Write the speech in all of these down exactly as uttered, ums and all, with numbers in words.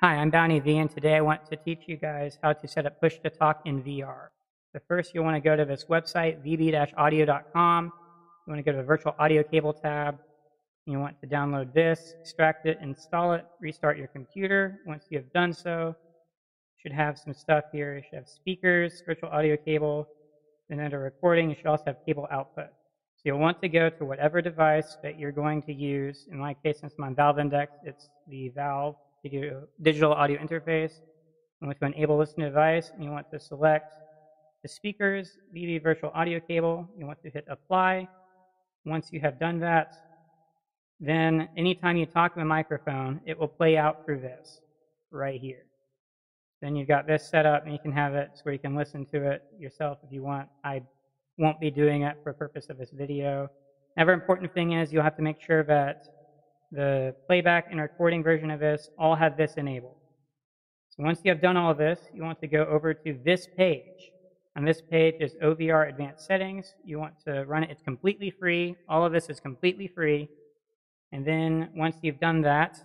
Hi, I'm Bounty V, and today I want to teach you guys how to set up push-to-talk in V R. So first, you'll want to go to this website, v b dash audio dot com. You want to go to the Virtual Audio Cable tab. And you want to download this, extract it, install it, restart your computer. Once you have done so, you should have some stuff here. You should have speakers, virtual audio cable, and under recording, you should also have cable output. So you'll want to go to whatever device that you're going to use. In my case, since I'm on Valve Index, it's the Valve Digital Audio Interface. You want to enable this new device, and you want to select the speakers, V B Virtual Audio Cable. You want to hit Apply. Once you have done that, then anytime you talk to the microphone, it will play out through this right here. Then you've got this set up, and you can have it so you can listen to it yourself if you want. I won't be doing it for the purpose of this video. Another important thing is you'll have to make sure that the playback and recording version of this all have this enabled. So once you have done all of this, you want to go over to this page. On this page is O V R Advanced Settings. You want to run it. It's completely free. All of this is completely free. And then once you've done that,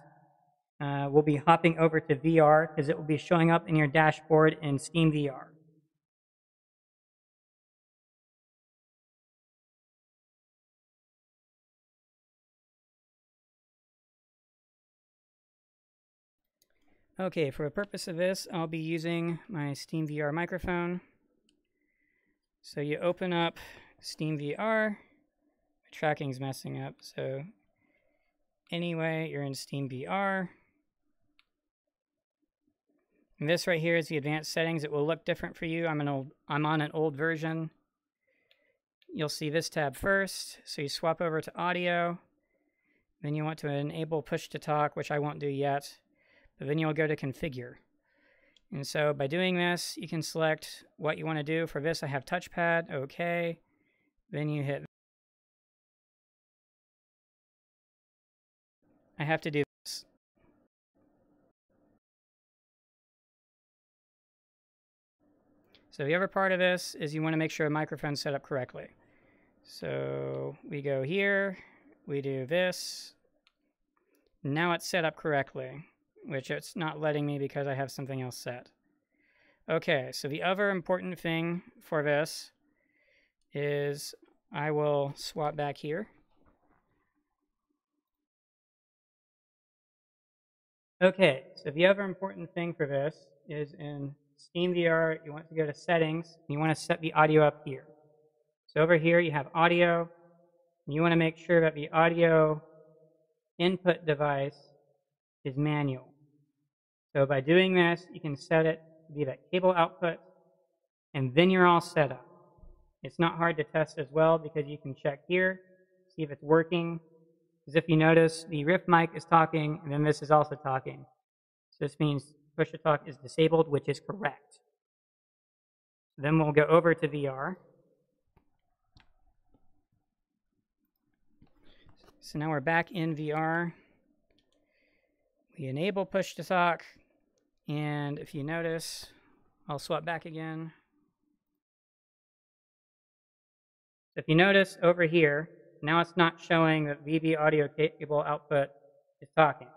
uh, we'll be hopping over to V R because it will be showing up in your dashboard in SteamVR. Okay, for the purpose of this, I'll be using my SteamVR microphone. So you open up SteamVR. Tracking's messing up, so anyway, you're in SteamVR. And this right here is the advanced settings. It will look different for you. I'm an old, I'm on an old version. You'll see this tab first. So you swap over to audio. Then you want to enable push to talk, which I won't do yet. But then you'll go to configure. And so by doing this, you can select what you want to do. For this, I have touchpad, okay. Then you hit, I have to do this. So the other part of this is you want to make sure the microphone's set up correctly. So we go here, we do this. Now it's set up correctly, which it's not letting me because I have something else set. Okay, so the other important thing for this is I will swap back here. Okay, so the other important thing for this is in SteamVR, you want to go to settings, and you want to set the audio up here. So over here you have audio, and you want to make sure that the audio input device is manual. So by doing this, you can set it to be that cable output, and then you're all set up. It's not hard to test as well because you can check here, see if it's working. Because if you notice, the Rift mic is talking, and then this is also talking. So this means push-to-talk is disabled, which is correct. Then we'll go over to V R. So now we're back in V R. We enable push-to-talk, and if you notice, I'll swap back again. If you notice over here, now it's not showing that V B audio cable output is talking.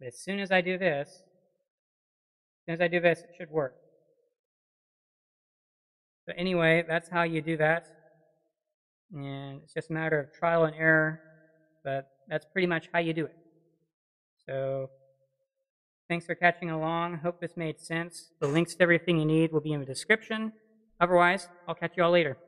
But as soon as I do this, as soon as I do this, it should work. But anyway, that's how you do that. And it's just a matter of trial and error, but that's pretty much how you do it. So thanks for catching along. Hope this made sense. The links to everything you need will be in the description. Otherwise, I'll catch you all later.